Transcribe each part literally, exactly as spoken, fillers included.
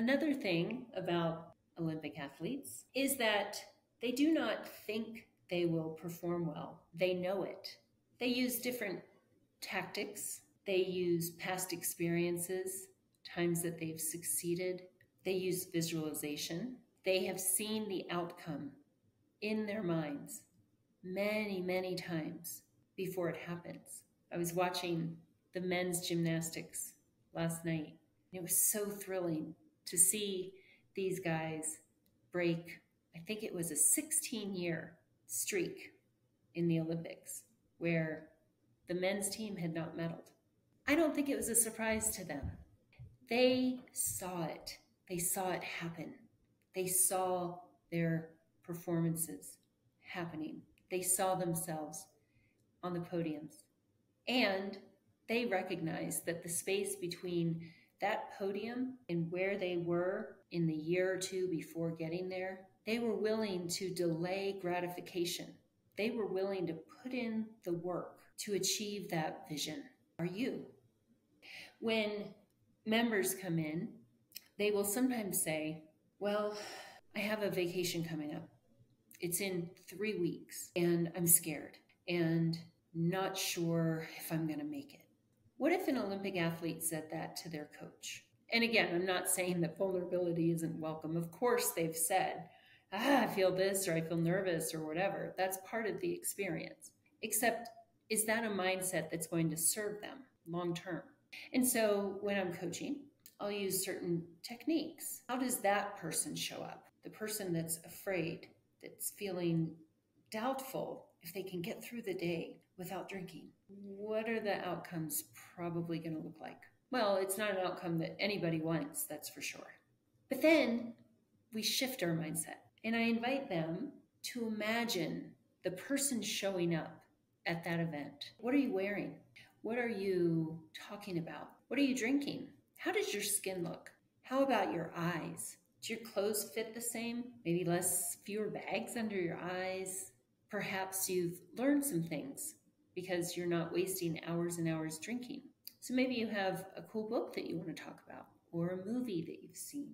Another thing about Olympic athletes is that they do not think they will perform well. They know it. They use different tactics. They use past experiences, times that they've succeeded. They use visualization. They have seen the outcome in their minds many, many times before it happens. I was watching the men's gymnastics last night. It was so thrilling to see these guys break, I think it was a sixteen-year streak in the Olympics where the men's team had not medaled. I don't think it was a surprise to them. They saw it. They saw it happen. They saw their performances happening. They saw themselves on the podiums. And they recognized that the space between that podium and where they were in the year or two before getting there, they were willing to delay gratification. They were willing to put in the work to achieve that vision. Are you? When members come in, they will sometimes say, well, I have a vacation coming up. It's in three weeks and I'm scared and not sure if I'm going to make it. What if an Olympic athlete said that to their coach? And again, I'm not saying that vulnerability isn't welcome. Of course, they've said, ah, I feel this or I feel nervous or whatever. That's part of the experience. Except, is that a mindset that's going to serve them long term? And so when I'm coaching, I'll use certain techniques. How does that person show up? The person that's afraid, that's feeling doubtful if they can get through the day without drinking. What are the outcomes probably going to look like? Well, it's not an outcome that anybody wants, that's for sure. But then we shift our mindset, and I invite them to imagine the person showing up at that event. What are you wearing? What are you talking about? What are you drinking? How does your skin look? How about your eyes? Do your clothes fit the same? Maybe less, fewer bags under your eyes. Perhaps you've learned some things because you're not wasting hours and hours drinking. So maybe you have a cool book that you want to talk about, or a movie that you've seen,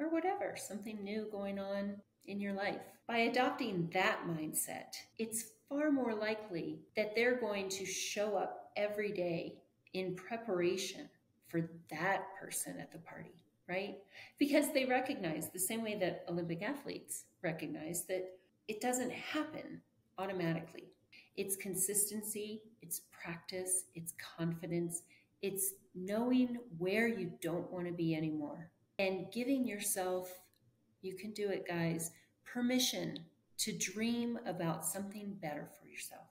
or whatever, something new going on in your life. By adopting that mindset, it's far more likely that they're going to show up every day in preparation for that person at the party, right? Because they recognize, the same way that Olympic athletes recognize, that it doesn't happen automatically. It's consistency, it's practice, it's confidence, it's knowing where you don't want to be anymore and giving yourself, you can do it guys, permission to dream about something better for yourself.